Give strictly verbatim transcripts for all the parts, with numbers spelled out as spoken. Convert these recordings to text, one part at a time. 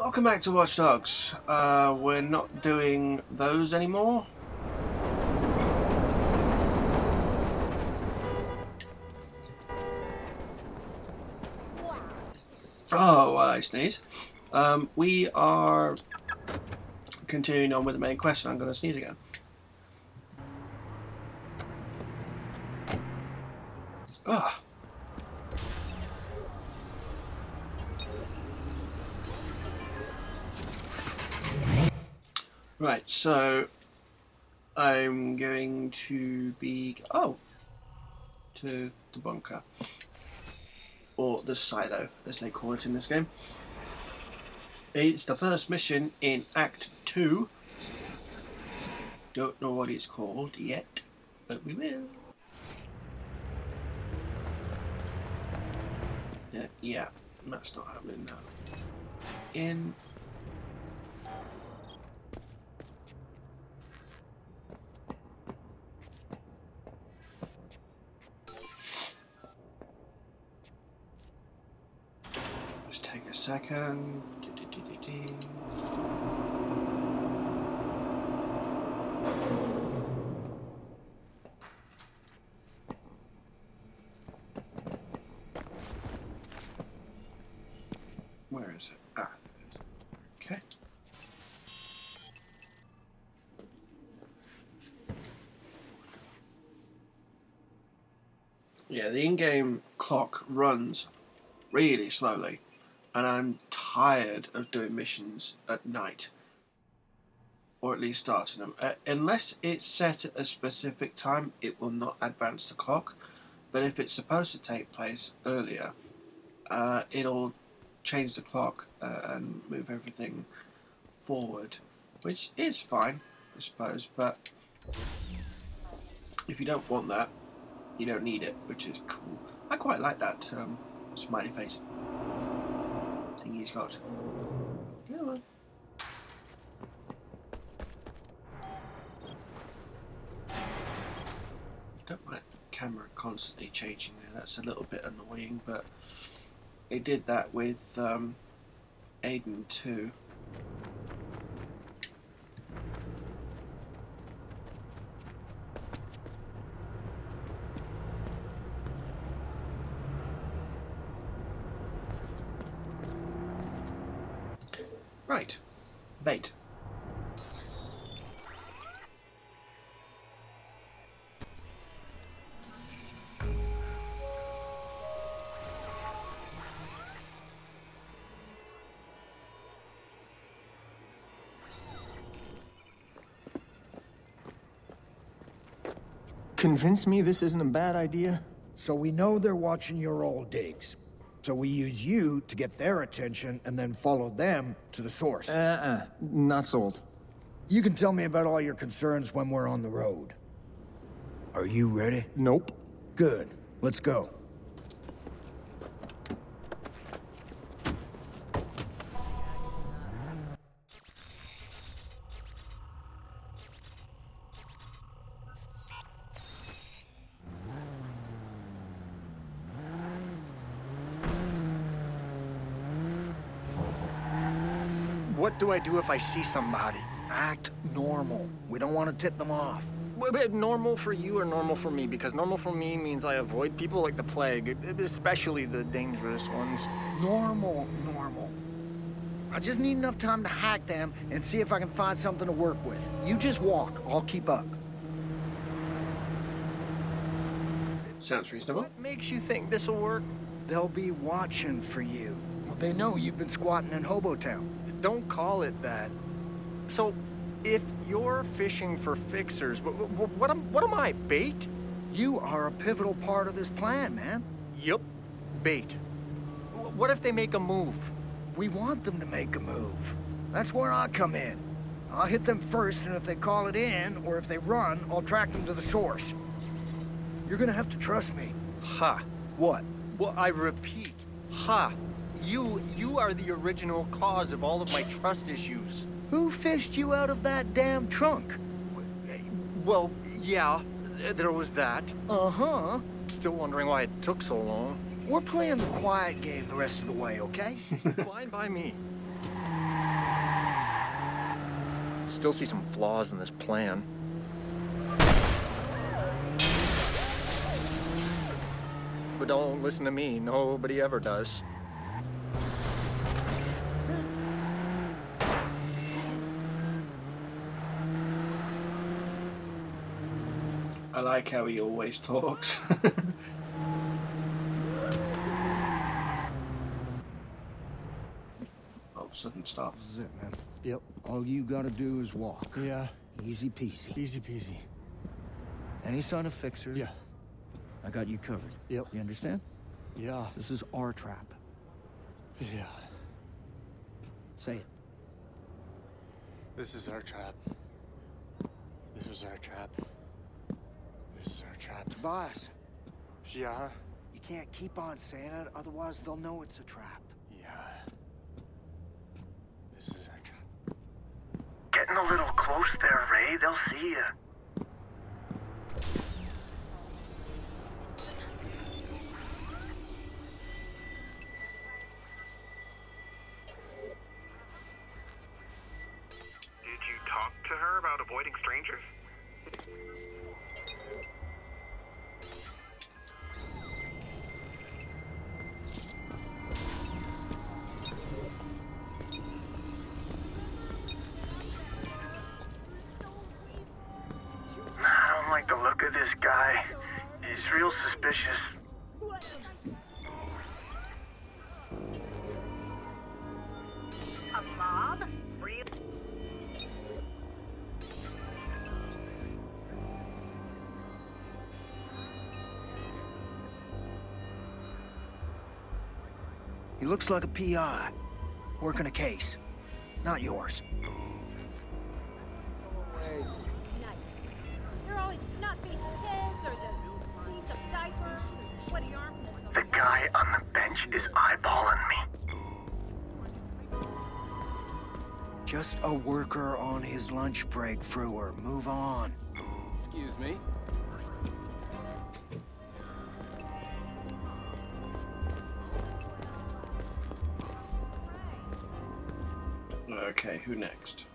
Welcome back to Watch Dogs. Uh, we're not doing those anymore. Oh, well, I sneeze. Um, we are continuing on with the main quest, and I'm going to sneeze again. Ah. Right, so I'm going to be oh to the bunker, or the silo as they call it in this game. It's the first mission in Act Two. Don't know what it's called yet, but we will. Yeah, yeah, that's not happening now. In. Second. Do, do, do, do, do. Where is it? Ah, okay. Yeah, the in-game clock runs really slowly. And I'm tired of doing missions at night, or at least starting them. Uh, unless it's set at a specific time, it will not advance the clock. But if it's supposed to take place earlier, uh, it'll change the clock uh, and move everything forward, which is fine, I suppose. But if you don't want that, you don't need it, which is cool. I quite like that um, smiley face. He's got. Yeah, well. Don't like the camera constantly changing there. That's a little bit annoying, but they did that with um, Aiden too. Right, bait. Convince me this isn't a bad idea? So we know they're watching your old digs. So we use you to get their attention and then follow them to the source. Uh-uh. Not sold. You can tell me about all your concerns when we're on the road. Are you ready? Nope. Good. Let's go. What do I do if I see somebody? Act normal. We don't want to tip them off. Wait, wait, normal for you or normal for me? Because normal for me means I avoid people like the plague, especially the dangerous ones. Normal, normal. I just need enough time to hack them and see if I can find something to work with. You just walk. I'll keep up. Sounds reasonable. What makes you think this'll work? They'll be watching for you. Well, they know you've been squatting in Hobotown. Don't call it that. So, if you're fishing for fixers, what, what, what, am, what am I, bait? You are a pivotal part of this plan, man. Yup, bait. What if they make a move? We want them to make a move. That's where I come in. I'll hit them first, and if they call it in, or if they run, I'll track them to the source. You're gonna have to trust me. Ha. What? Well, I repeat, ha. You, you are the original cause of all of my trust issues. Who fished you out of that damn trunk? Well, yeah, there was that. Uh-huh. Still wondering why it took so long. We're playing the quiet game the rest of the way, okay? Fine by me. still see some flaws in this plan. But don't listen to me. Nobody ever does. I like how he always talks. Oh, sudden stop. This is it, man. Yep. All you gotta do is walk. Yeah. Easy peasy. Easy peasy. Any sign of fixers? Yeah. I got you covered. Yep. You understand? Yeah. This is our trap. Yeah. Say it. This is our trap. This is our trap. This is our trap. Boss. Yeah? You can't keep on saying it, otherwise they'll know it's a trap. Yeah. This is our trap. Getting a little close there, Ray. They'll see you. He looks like a P I, working a case, not yours. They're always snot-faced heads or the seams of diapers and sweaty armpits. The guy on the bench is eyeballing me. Just a worker on his lunch break, Frewer. Move on. Excuse me. Okay, who next?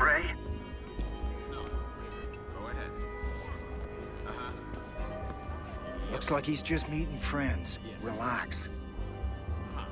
Ray? No. Go ahead. Uh-huh. Looks like he's just meeting friends. Yes. Relax. Uh-huh.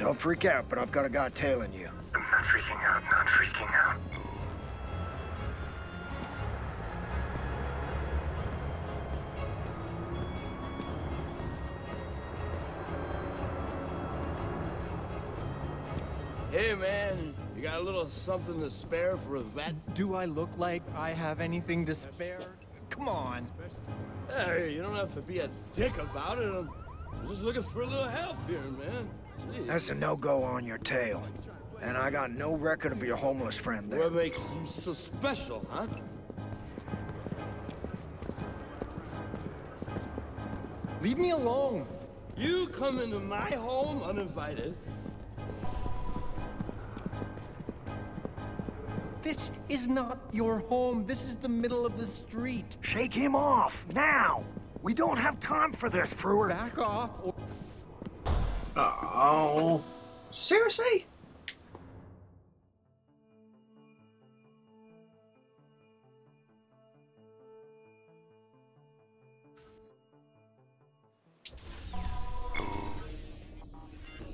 Don't freak out, but I've got a guy tailing you. I'm not freaking out, not freaking out. Hey, man, you got a little something to spare for a vet? Do I look like I have anything to spare? Come on. Hey, you don't have to be a dick about it. I'm just looking for a little help here, man. That's a no-go on your tail. And I got no record of your homeless friend there. What makes you so special, huh? Leave me alone. You come into my home uninvited. This is not your home. This is the middle of the street. Shake him off, now! We don't have time for this, Frewer. Back off or... Oh, seriously?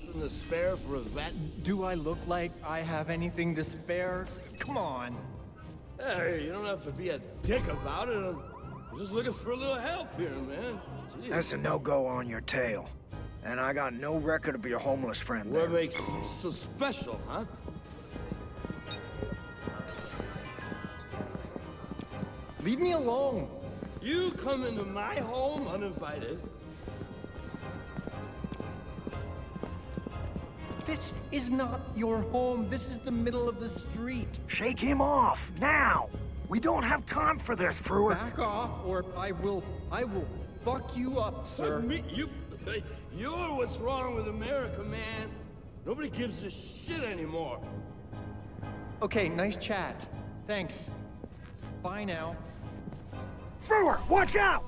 Nothing to spare for a vet? Do I look like I have anything to spare? Come on. Hey, you don't have to be a dick about it. I'm just looking for a little help here, man. Jeez. That's a no-go on your tail. And I got no record of your homeless friend there. What makes you so special, huh? Leave me alone. You come into my home uninvited. This is not your home. This is the middle of the street. Shake him off, now! We don't have time for this, Frewer. Back off, or I will... I will fuck you up, sir. Me, you, you're what's wrong with America, man. Nobody gives a shit anymore. Okay, nice chat. Thanks. Bye now. Frewer, watch out!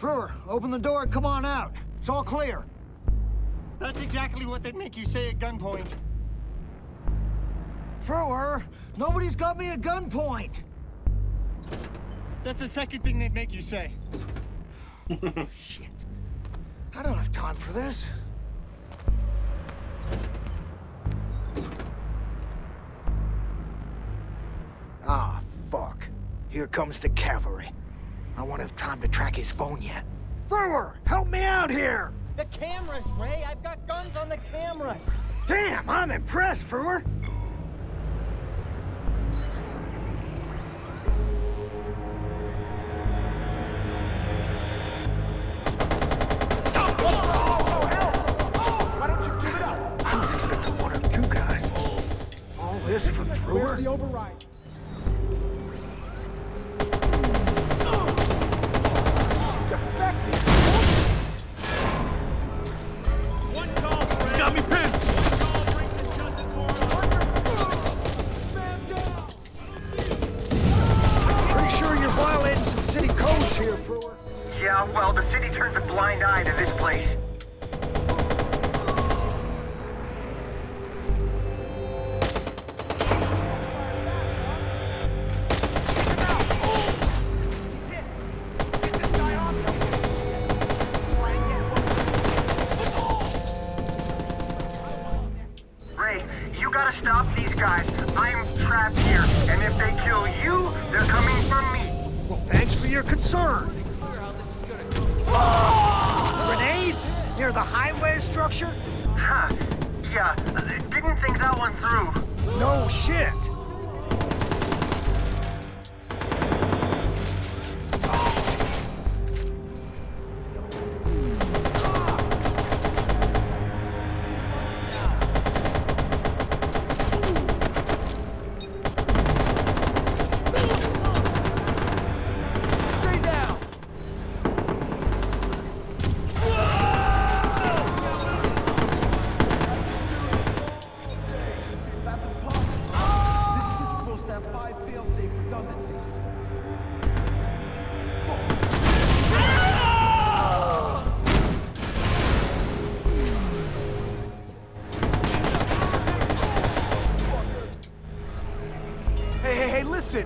Brewer, open the door and come on out. It's all clear. That's exactly what they'd make you say at gunpoint. Brewer, nobody's got me at gunpoint. That's the second thing they'd make you say. Oh, shit. I don't have time for this. Ah, fuck. Here comes the cavalry. I won't have time to track his phone yet. Frewer, help me out here! The cameras, Ray! I've got guns on the cameras! Damn, I'm impressed, Frewer!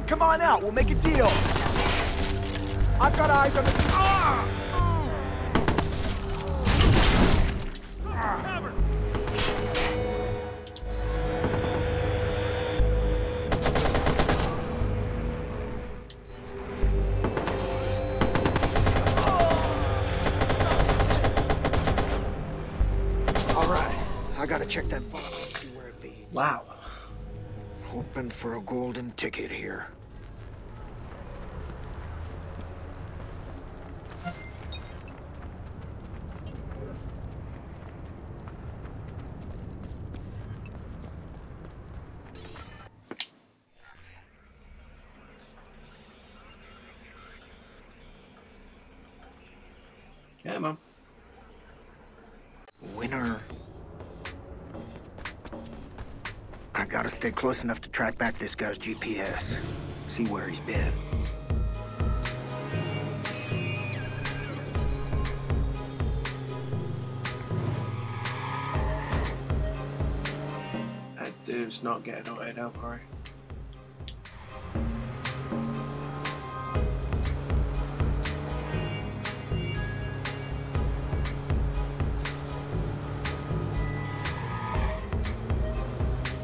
Come on out, we'll make a deal. I've got eyes on the... Ah! All right, I gotta check that phone and see where it leads. Wow. Hoping for a golden ticket here. Stay close enough to track back this guy's G P S. See where he's been. That dude is not getting outed out, Barry.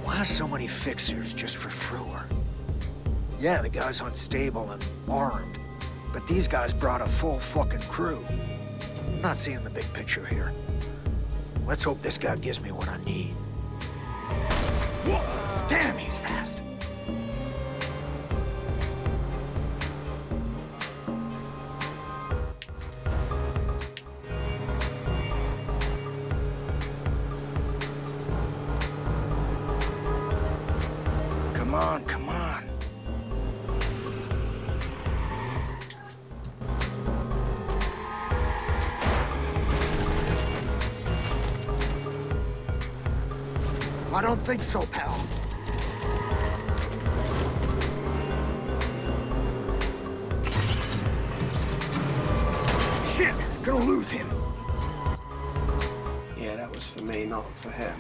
Why so many fixers just for Frewer? Yeah, the guy's unstable and armed, but these guys brought a full fucking crew. I'm not seeing the big picture here. Let's hope this guy gives me what I need. Whoa! Damn, he's fast! Come on, come on. I don't think so, pal. Shit! Gonna lose him. Yeah, that was for me, not for him.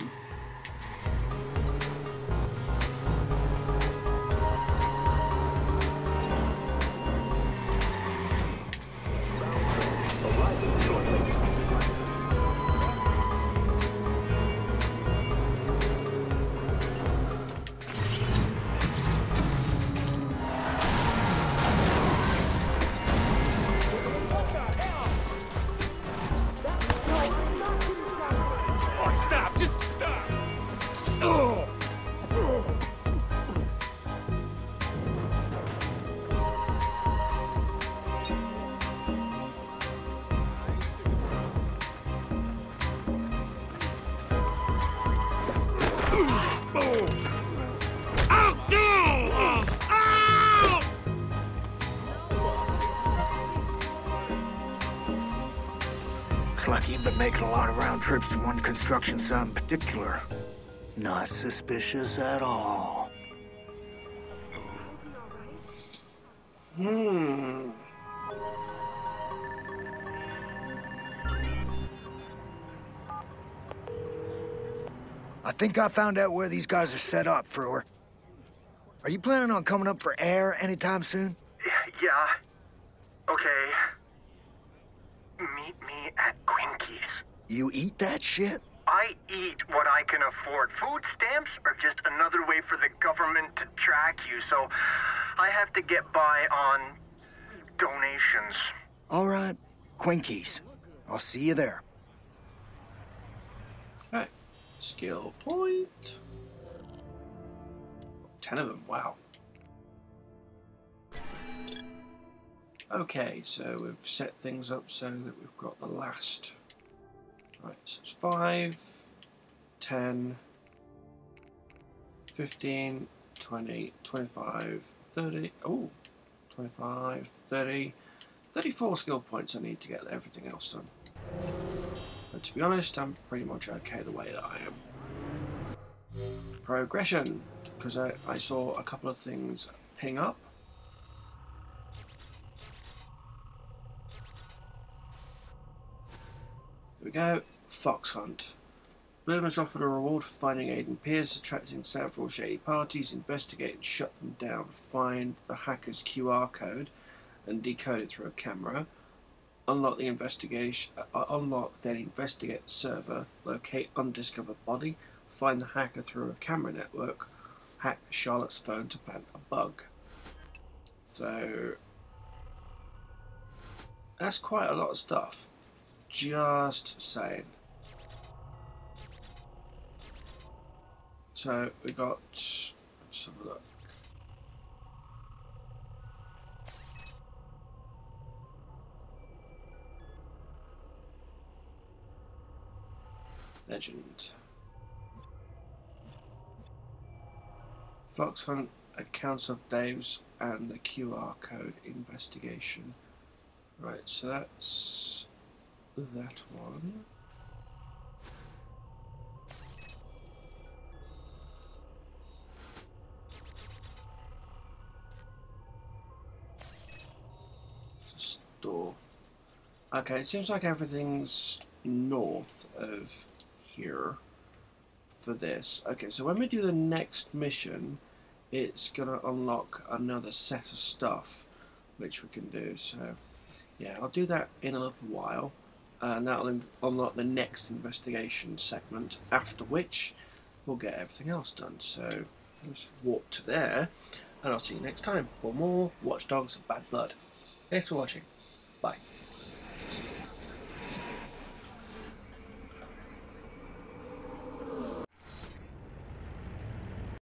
Making a lot of round trips to one construction site in particular. Not suspicious at all. Hmm. I think I found out where these guys are set up, Frewer. Are you planning on coming up for air anytime soon? Yeah. Okay. Meet me at Quinky's. You eat that shit? I eat what I can afford. Food stamps are just another way for the government to track you, so I have to get by on donations. All right, Quinky's. I'll see you there. All right, skill point. Ten of them, wow. Okay, so we've set things up so that we've got the last. Right, so it's five, ten, fifteen, twenty, twenty-five, thirty. Oh, twenty-five, thirty, thirty-four skill points I need to get everything else done. But to be honest, I'm pretty much okay the way that I am. Progression, because I, I saw a couple of things ping up. We go. Fox Hunt. Bloom has offered a reward for finding Aiden Pierce, attracting several shady parties. Investigate and shut them down. Find the hacker's Q R code and decode it through a camera. Unlock the investigation. Uh, unlock then investigate the server. Locate undiscovered body. Find the hacker through a camera network. Hack Charlotte's phone to plant a bug. So that's quite a lot of stuff. Just saying. So we got. Let's have a look. Legend. Fox Hunt accounts of Dave's and the Q R code investigation. Right, so that's that one. Just door. Okay, it seems like everything's north of here. for this. Okay, so when we do the next mission, it's going to unlock another set of stuff, which we can do. So, yeah, I'll do that in a little while. And that'll unlock the next investigation segment, after which we'll get everything else done. So, let's walk to there, and I'll see you next time for more Watch Dogs Bad Blood. Thanks for watching. Bye.